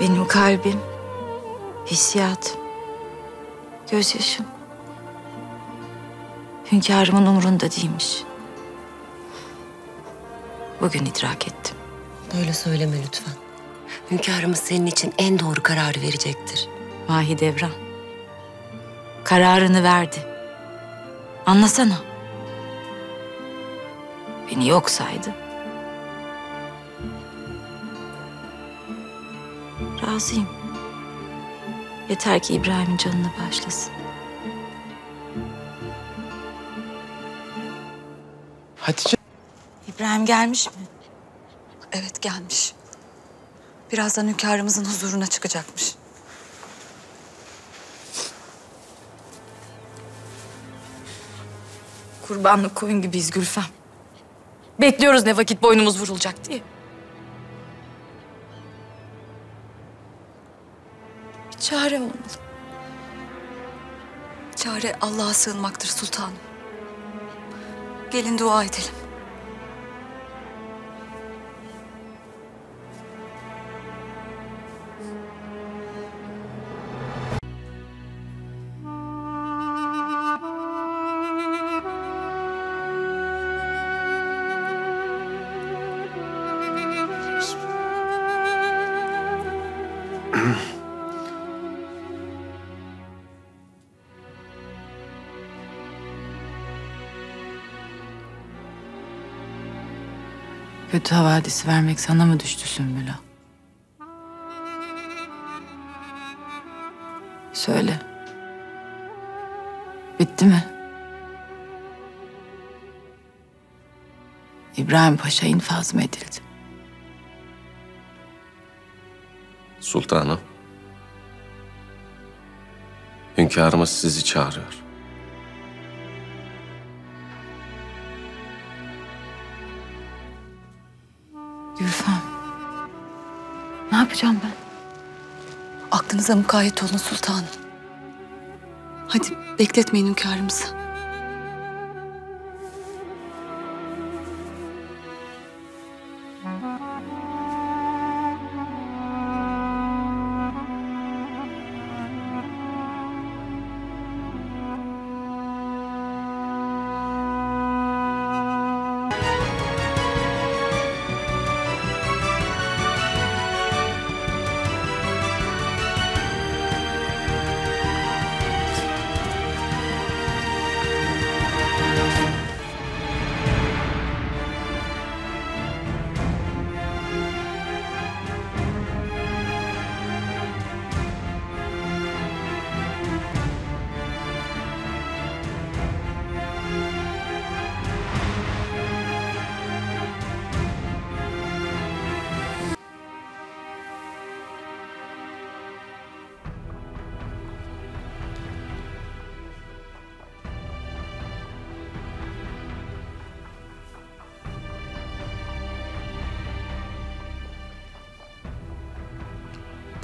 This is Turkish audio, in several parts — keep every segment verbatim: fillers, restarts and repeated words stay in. Benim kalbim, hissiyatım, gözyaşım hünkârımın umurunda değilmiş. Bugün idrak ettim. Böyle söyleme lütfen. Hünkârımız senin için en doğru kararı verecektir. Mahidevran, kararını verdi. Anlasana. Beni yok saydı. Razıyım. Yeter ki İbrahim'in canını bağışlasın. Hatice. İbrahim gelmiş mi? Evet, gelmiş. Birazdan hünkârımızın huzuruna çıkacakmış. Kurbanlık koyun gibiyiz Gülfem. Bekliyoruz ne vakit boynumuz vurulacak diye. Bir çare olmalı. Çare Allah'a sığınmaktır sultanım. Gelin dua edelim. Kötü havadisi vermek sana mı düştü Sümbüla? Söyle. Bitti mi? İbrahim Paşa infaz mı edildi? Sultanım. Hünkârımız sizi çağırıyor. Gülfem, ne yapacağım ben? Aklınıza mukayyet olun sultanım. Hadi bekletmeyin hünkârımızı.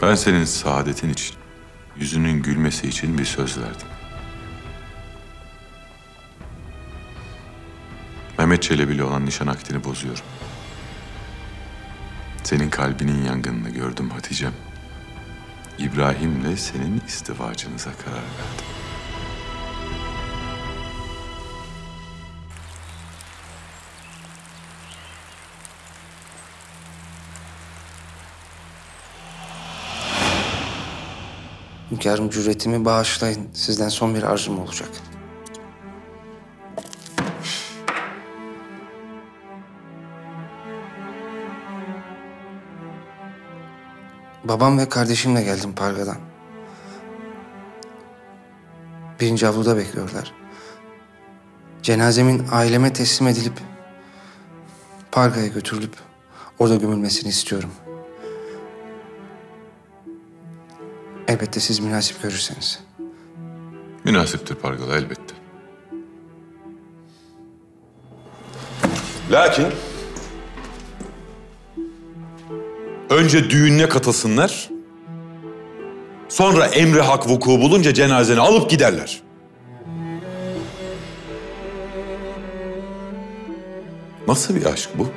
Ben senin saadetin için, yüzünün gülmesi için bir söz verdim. Mehmet Çelebi'yle olan nişan akdini bozuyorum. Senin kalbinin yangınını gördüm Hatice'm. İbrahim'le senin istivacınıza karar verdim. Hünkârım, cüretimi bağışlayın. Sizden son bir arzum olacak. Babam ve kardeşimle geldim Parga'dan. Birinci avluda bekliyorlar. Cenazemin aileme teslim edilip Parga'ya götürülüp orada gömülmesini istiyorum. Elbette siz münasip görürseniz. Münasiptir Pargalı, elbette. Lakin önce düğününe katılsınlar, sonra emri hak vuku bulunca cenazeni alıp giderler. Nasıl bir aşk bu?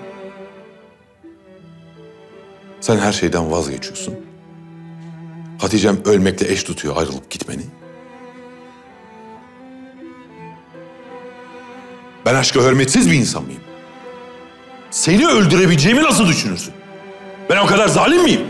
Sen her şeyden vazgeçiyorsun. Hatice'm ölmekle eş tutuyor ayrılıp gitmeni. Ben aşka hürmetsiz bir insan mıyım? Seni öldürebileceğimi nasıl düşünürsün? Ben o kadar zalim miyim?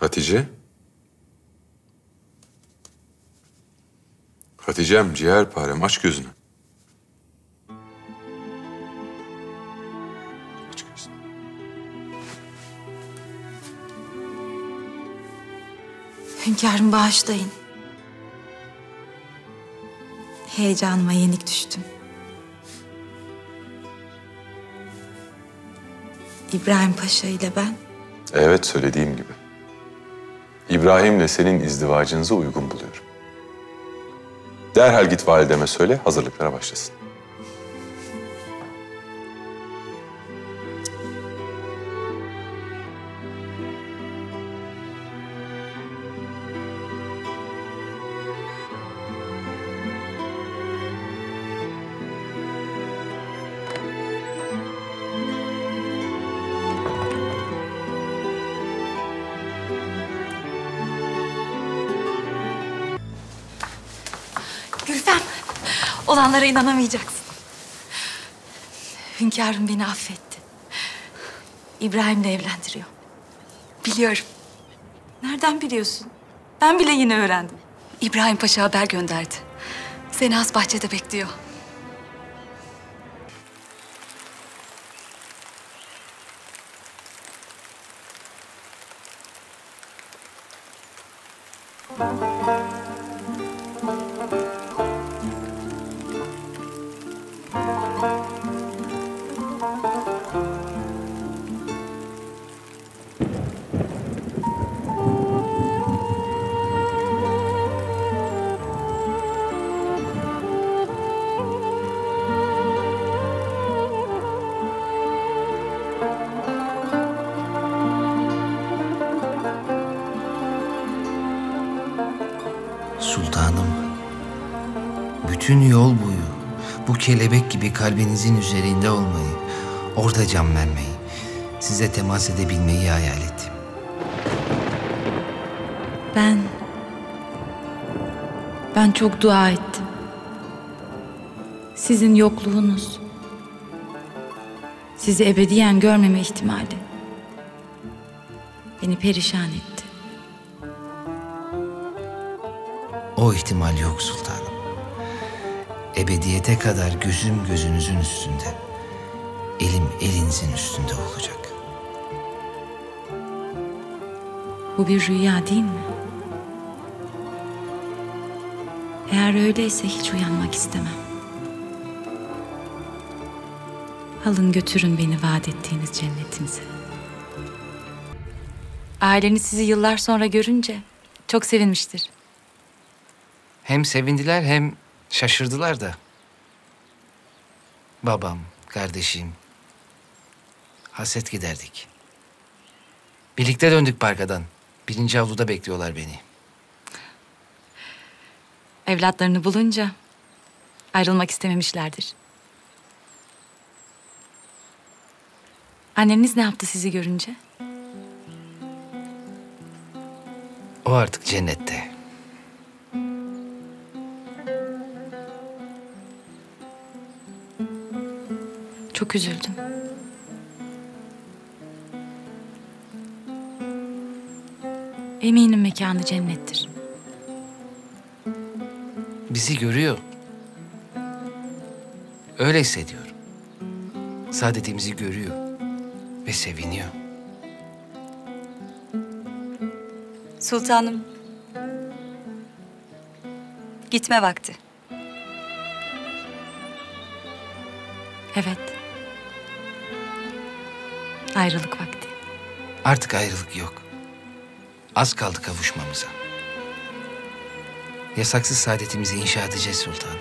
Hatice. Hatice'm, ciğerparem, aç gözünü. Aç gözünü. Hünkârım bağışlayın. Heyecanıma yenik düştüm. İbrahim Paşa ile ben... Evet, söylediğim gibi. İbrahim'le senin izdivacınıza uygun buluyorum. Derhal git valideme söyle, hazırlıklara başlasın. Olanlara inanamayacaksın. Hünkârım beni affetti. İbrahim'le evlendiriyor. Biliyorum. Nereden biliyorsun? Ben bile yeni öğrendim. İbrahim Paşa haber gönderdi. Seni has bahçede bekliyor. Bütün yol boyu bu kelebek gibi kalbinizin üzerinde olmayı, orada can vermeyi, size temas edebilmeyi hayal ettim. Ben, ben çok dua ettim. Sizin yokluğunuz, sizi ebediyen görmeme ihtimali beni perişan etti. O ihtimal yok sultanım. Ebediyete kadar gözüm gözünüzün üstünde, elim elinizin üstünde olacak. Bu bir rüya değil mi? Eğer öyleyse hiç uyanmak istemem. Alın götürün beni vaat ettiğiniz cennetinize. Aileniz sizi yıllar sonra görünce çok sevinmiştir. Hem sevindiler hem... Şaşırdılar da. Babam, kardeşim, hasret giderdik. Birlikte döndük Parga'dan. Birinci avluda bekliyorlar beni. Evlatlarını bulunca ayrılmak istememişlerdir. Anneniz ne yaptı sizi görünce? O artık cennette. Çok üzüldüm. Eminim mekanı cennettir. Bizi görüyor. Öyle hissediyorum. Saadetimizi görüyor ve seviniyor. Sultanım, gitme vakti. Evet. Ayrılık vakti. Artık ayrılık yok. Az kaldı kavuşmamıza. Yasaksız saadetimizi inşa edeceğiz sultanım.